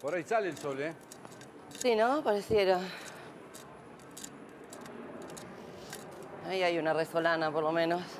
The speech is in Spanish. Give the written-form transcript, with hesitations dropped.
Por ahí sale el sol, ¿eh? Sí, ¿no? Pareciera. Ahí hay una resolana, por lo menos.